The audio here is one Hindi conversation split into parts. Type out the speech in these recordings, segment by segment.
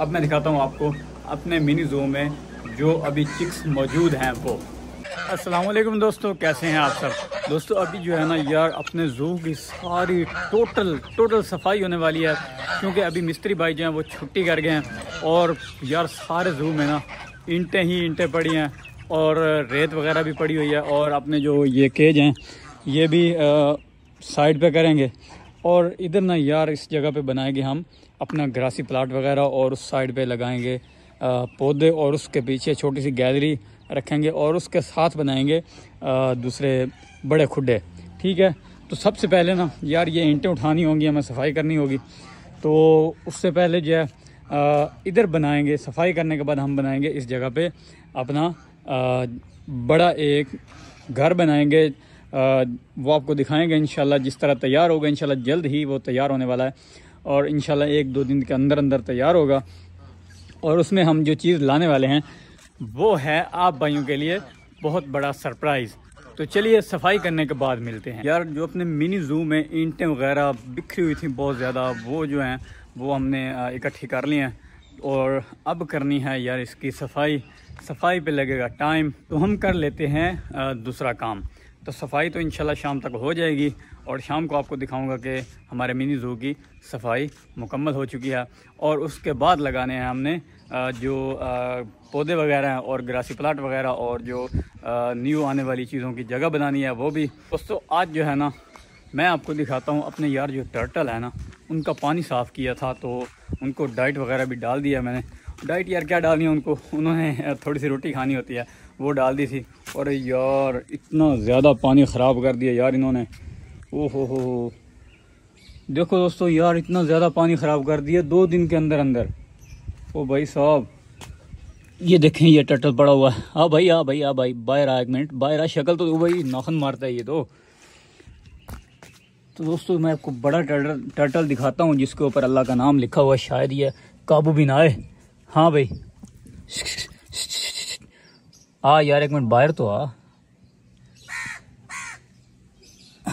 अब मैं दिखाता हूँ आपको अपने मिनी ज़ू में जो अभी चिक्स मौजूद हैं वो। अस्सलाम वालेकुम दोस्तों, कैसे हैं आप सब दोस्तों। अभी जो है ना यार अपने ज़ू की सारी टोटल सफाई होने वाली है, क्योंकि अभी मिस्त्री भाई जो हैं वो छुट्टी कर गए हैं और यार सारे ज़ू में ना ईंटें ही ईंटें पड़ी हैं और रेत वगैरह भी पड़ी हुई है। और अपने जो ये केज हैं ये भी साइड पे करेंगे। और इधर ना यार इस जगह पे बनाएंगे हम अपना ग्रासी प्लाट वगैरह और उस साइड पे लगाएंगे पौधे और उसके पीछे छोटी सी गैलरी रखेंगे और उसके साथ बनाएंगे दूसरे बड़े खुडे। ठीक है, तो सबसे पहले ना यार ये ईंटें उठानी होंगी, हमें सफाई करनी होगी। तो उससे पहले जो है इधर बनाएंगे, सफाई करने के बाद हम बनाएंगे इस जगह पे अपना बड़ा एक घर बनाएंगे। वो आपको दिखाएंगे इंशाल्लाह जिस तरह तैयार होगा। इंशाल्लाह जल्द ही वो तैयार होने वाला है और इंशाल्लाह 1-2 दिन के अंदर तैयार होगा। और उसमें हम जो चीज़ लाने वाले हैं वो है आप भाइयों के लिए बहुत बड़ा सरप्राइज़। तो चलिए सफाई करने के बाद मिलते हैं। यार जो अपने मिनी ज़ू में ईंटें वगैरह बिखरी हुई थी बहुत ज़्यादा, वो जो हैं वो हमने इकट्ठी कर ली हैं और अब करनी है यार इसकी सफाई पे लगेगा टाइम। तो हम कर लेते हैं दूसरा काम। तो सफाई तो इंशाल्लाह शाम तक हो जाएगी और शाम को आपको दिखाऊंगा कि हमारे मिनी ज़ू की सफाई मुकम्मल हो चुकी है। और उसके बाद लगाने हैं हमने जो पौधे वगैरह हैं और ग्रासी प्लाट वगैरह और जो न्यू आने वाली चीज़ों की जगह बनानी है वो भी। दोस्तों आज जो है ना मैं आपको दिखाता हूँ अपने यार जो टर्टल है ना उनका पानी साफ़ किया था, तो उनको डाइट वगैरह भी डाल दिया मैंने। डाइट यार क्या डालनी है उनको, उन्होंने थोड़ी सी रोटी खानी होती है, वो डाल दी थी। और यार इतना ज़्यादा पानी ख़राब कर दिया यार इन्होंने। ओहो देखो दोस्तों यार इतना ज़्यादा पानी ख़राब कर दिया 2 दिन के अंदर। ओ भाई साहब ये देखें ये टर्टल पड़ा हुआ है। हाँ भाई हाँ भाई हाँ भाई बाहर आ, 1 मिनट बाहर आ। शक्ल तो भाई नाखन मारता है ये तो दोस्तों मैं आपको बड़ा टर्टल दिखाता हूँ जिसके ऊपर अल्लाह का नाम लिखा हुआ, शायद ये काबू भी ना आए। हाँ भाई आ यार 1 मिनट बाहर तो आ।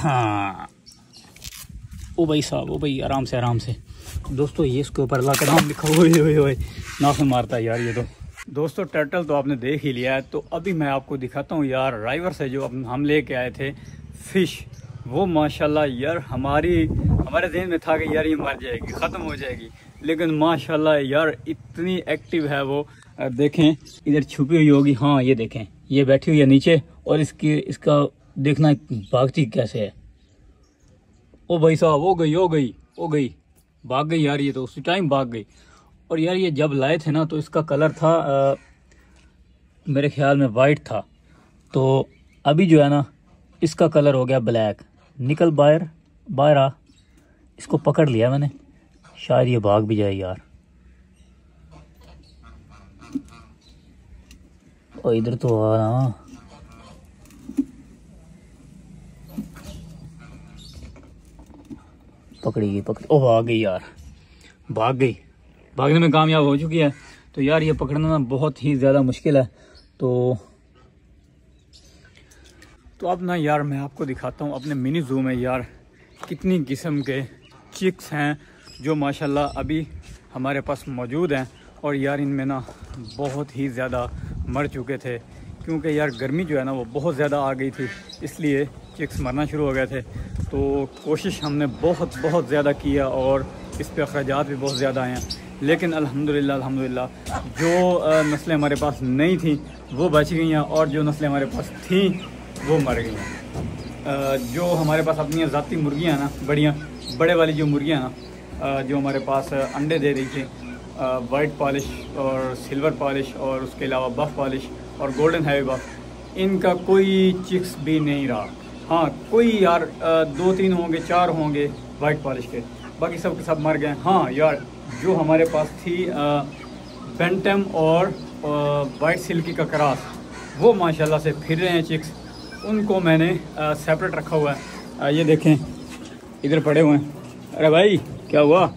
हाँ ओ भाई साहब ओ भाई आराम से आराम से। दोस्तों ये इसके ऊपर अल्लाह का नाम लिखा हुआ है, नाखून मारता है यार ये तो। दोस्तों टर्टल तो आपने देख ही लिया है, तो अभी मैं आपको दिखाता हूँ यार राइवर से जो हम लेके आए थे फिश। वो माशाल्लाह यार हमारे जहन में था कि यार ये मर जाएगी, ख़त्म हो जाएगी, लेकिन माशाल्लाह यार इतनी एक्टिव है वो। देखें इधर छुपी हुई होगी। हाँ ये देखें ये बैठी हुई है नीचे और इसका देखना भागती कैसे है। ओ भाई साहब हो गई भाग गई यार ये तो, उसी टाइम भाग गई। और यार ये जब लाए थे ना तो इसका कलर था मेरे ख्याल में वाइट था, तो अभी जो है ना इसका कलर हो गया ब्लैक। निकल बाहर आ। इसको पकड़ लिया मैंने, शायद ये भाग भी जाए यार। और इधर तो आ ना। पकड़ी ओ भाग गई यार, भाग गई। भागने में कामयाब हो चुकी है। तो यार ये पकड़ना ना बहुत ही ज़्यादा मुश्किल है। तो अब ना यार मैं आपको दिखाता हूँ अपने मिनी ज़ू में यार कितनी किस्म के चिक्स हैं जो माशाल्लाह अभी हमारे पास मौजूद हैं। और यार इनमें ना बहुत ही ज़्यादा मर चुके थे, क्योंकि यार गर्मी जो है ना वो बहुत ज़्यादा आ गई थी, इसलिए चिक्स मरना शुरू हो गए थे। तो कोशिश हमने बहुत ज़्यादा किया और इस पर अखराजात भी बहुत ज़्यादा आए हैं, लेकिन अल्हम्दुलिल्लाह जो नस्लें हमारे पास नहीं थी वो बच गई हैं और जो नस्लें हमारे पास थी वो मर गई हैं। जो हमारे पास अपनी ज़ाती मुर्गियाँ ना बड़े वाली जो मुर्गियाँ ना जो हमारे पास अंडे दे रही थी, वाइट पॉलिश और सिल्वर पॉलिश और उसके अलावा बफ पॉलिश और गोल्डन हैवी बफ, इनका कोई चिक्स भी नहीं रहा। हाँ कोई यार 2-3 होंगे 4 होंगे वाइट पॉलिश के, बाकी सब के सब मर गए। हाँ यार जो हमारे पास थी बेंटम और वाइट सिल्की का क्रॉस, वो माशाल्लाह से फिर रहे हैं चिक्स, उनको मैंने सेपरेट रखा हुआ है। ये देखें इधर पड़े हुए हैं। अरे भाई क्या हुआ,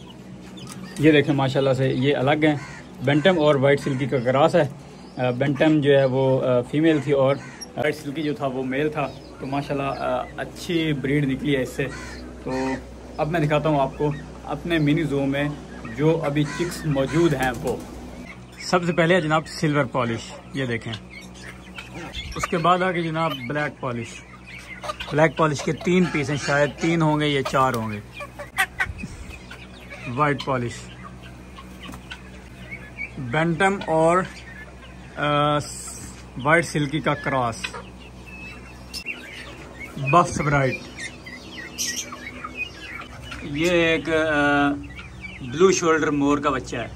ये देखें माशाल्लाह से ये अलग हैं। बेंटम और वाइट सिल्की का क्रॉस है। बेंटम जो है वो फीमेल थी और वाइट सिल्की जो था वो मेल था, तो माशाल्लाह अच्छी ब्रीड निकली है इससे। तो अब मैं दिखाता हूँ आपको अपने मिनी ज़ू में जो अभी चिक्स मौजूद हैं वो। सबसे पहले है जनाब सिल्वर पॉलिश, ये देखें। उसके बाद आ गई जनाब ब्लैक पॉलिश। ब्लैक पॉलिश के 3 पीस हैं, शायद 3 होंगे या 4 होंगे। वाइट पॉलिश, बेंटम और वाइट सिल्की का क्रॉस। बफ स्ब्राइट, ये एक ब्लू शोल्डर मोर का बच्चा है,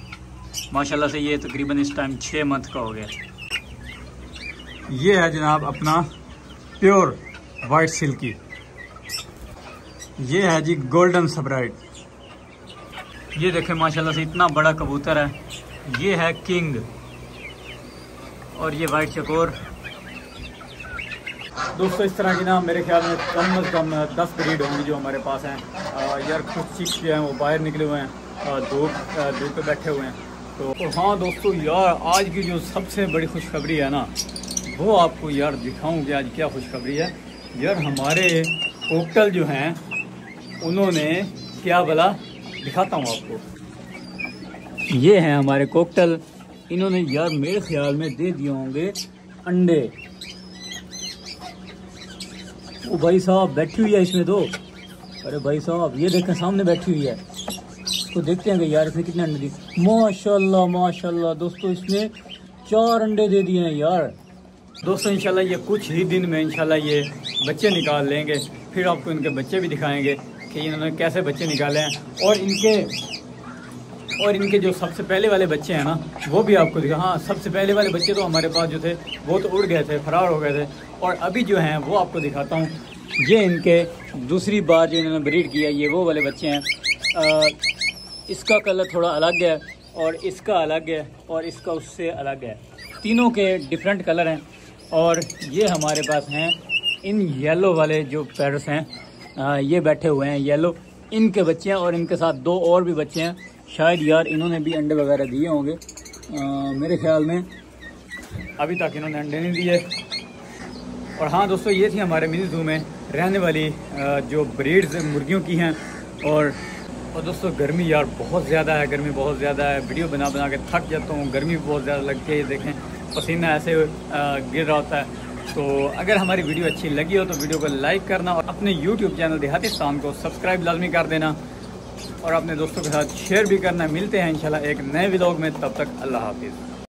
माशाल्लाह से ये तकरीबन इस टाइम 6 मंथ का हो गया। ये है जनाब अपना प्योर वाइट सिल्की। ये है जी गोल्डन स्ब्राइट, ये देखें माशाल्लाह से इतना बड़ा कबूतर है। ये है किंग और ये वाइट चकोर। दोस्तों इस तरह की ना मेरे ख्याल में कम से कम 10 ब्रीड होंगी जो हमारे पास हैं। यार कुछ चिक्स जो हैं वो बाहर निकले हुए हैं, धूप पे बैठे हुए हैं। तो हाँ दोस्तों यार आज की जो सबसे बड़ी खुशखबरी है ना वो आपको यार दिखाऊं कि आज क्या खुशखबरी है। यार हमारे कोकटल जो हैं उन्होंने क्या भला, दिखाता हूँ आपको। ये हैं हमारे कोकटल, इन्होंने यार मेरे ख्याल में दे दिए होंगे अंडे। ओ भाई साहब बैठी हुई है इसमें दो, अरे भाई साहब ये देखें सामने बैठी हुई है। तो देखते हैं कि यार इसने कितने अंडे दिए। माशाल्लाह माशाल्लाह दोस्तों इसने 4 अंडे दे दिए हैं यार। दोस्तों इंशाल्लाह ये कुछ ही दिन में इंशाल्लाह ये बच्चे निकाल लेंगे, फिर आपको इनके बच्चे भी दिखाएंगे कि इन्होंने कैसे बच्चे निकाले हैं। और इनके जो सबसे पहले वाले बच्चे हैं ना वो भी आपको दिखा। हाँ सबसे पहले वाले बच्चे तो हमारे पास जो थे वो तो उड़ गए थे, फरार हो गए थे, और अभी जो हैं वो आपको दिखाता हूँ। ये इनके दूसरी बार जो इन्होंने ब्रीड किया ये वो वाले बच्चे हैं। इसका कलर थोड़ा अलग है और इसका अलग है और इसका उससे अलग है, तीनों के डिफरेंट कलर हैं। और ये हमारे पास हैं इन येलो वाले जो पैरट्स हैं, ये बैठे हुए हैं येलो, इनके बच्चे हैं और इनके साथ 2 और भी बच्चे हैं। शायद यार इन्होंने भी अंडे वगैरह दिए होंगे, मेरे ख्याल में अभी तक इन्होंने अंडे नहीं दिए। और हाँ दोस्तों ये थी हमारे मिनी ज़ू में रहने वाली जो ब्रीड्स मुर्गियों की हैं। और दोस्तों गर्मी यार बहुत ज़्यादा है, गर्मी बहुत ज़्यादा है, वीडियो बना के थक जाता हूँ, गर्मी बहुत ज़्यादा लगती है। ये देखें पसीना ऐसे गिर रहा होता है। तो अगर हमारी वीडियो अच्छी लगी हो तो वीडियो को लाइक करना और अपने YouTube चैनल देहातिस्तान को सब्सक्राइब लाजमी कर देना और अपने दोस्तों के साथ शेयर भी करना। मिलते हैं इंशाल्लाह एक नए व्लॉग में, तब तक अल्लाह हाफिज़।